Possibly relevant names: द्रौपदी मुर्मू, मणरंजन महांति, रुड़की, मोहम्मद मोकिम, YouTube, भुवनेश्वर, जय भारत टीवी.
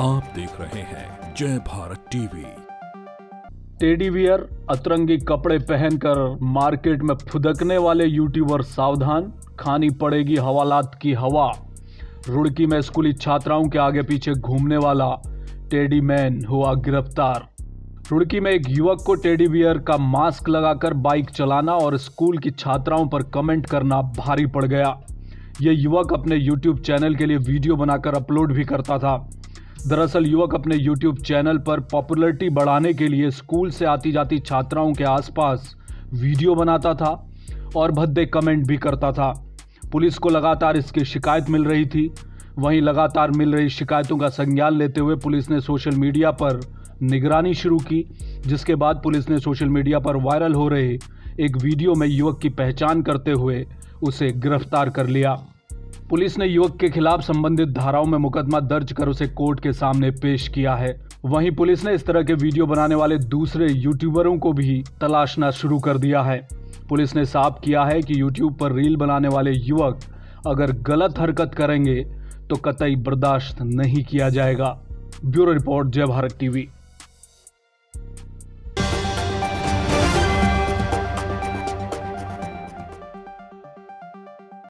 आप देख रहे हैं जय भारत टीवी। टेडी बियर, अतरंगी कपड़े पहनकर मार्केट में फुदकने वाले यूट्यूबर सावधान, खानी पड़ेगी हवालात की हवा। रुड़की में स्कूली छात्राओं के आगे पीछे घूमने वाला टेडी मैन हुआ गिरफ्तार। रुड़की में एक युवक को टेडी बियर का मास्क लगाकर बाइक चलाना और स्कूल की छात्राओं पर कमेंट करना भारी पड़ गया। ये युवक अपने यूट्यूब चैनल के लिए वीडियो बनाकर अपलोड भी करता था। दरअसल युवक अपने YouTube चैनल पर पॉपुलैरिटी बढ़ाने के लिए स्कूल से आती जाती छात्राओं के आसपास वीडियो बनाता था और भद्दे कमेंट भी करता था। पुलिस को लगातार इसकी शिकायत मिल रही थी। वहीं लगातार मिल रही शिकायतों का संज्ञान लेते हुए पुलिस ने सोशल मीडिया पर निगरानी शुरू की, जिसके बाद पुलिस ने सोशल मीडिया पर वायरल हो रहे एक वीडियो में युवक की पहचान करते हुए उसे गिरफ्तार कर लिया। पुलिस ने युवक के खिलाफ संबंधित धाराओं में मुकदमा दर्ज कर उसे कोर्ट के सामने पेश किया है। वहीं पुलिस ने इस तरह के वीडियो बनाने वाले दूसरे यूट्यूबरों को भी तलाशना शुरू कर दिया है। पुलिस ने साफ किया है कि यूट्यूब पर रील बनाने वाले युवक अगर गलत हरकत करेंगे तो कतई बर्दाश्त नहीं किया जाएगा। ब्यूरो रिपोर्ट, जय भारत टीवी।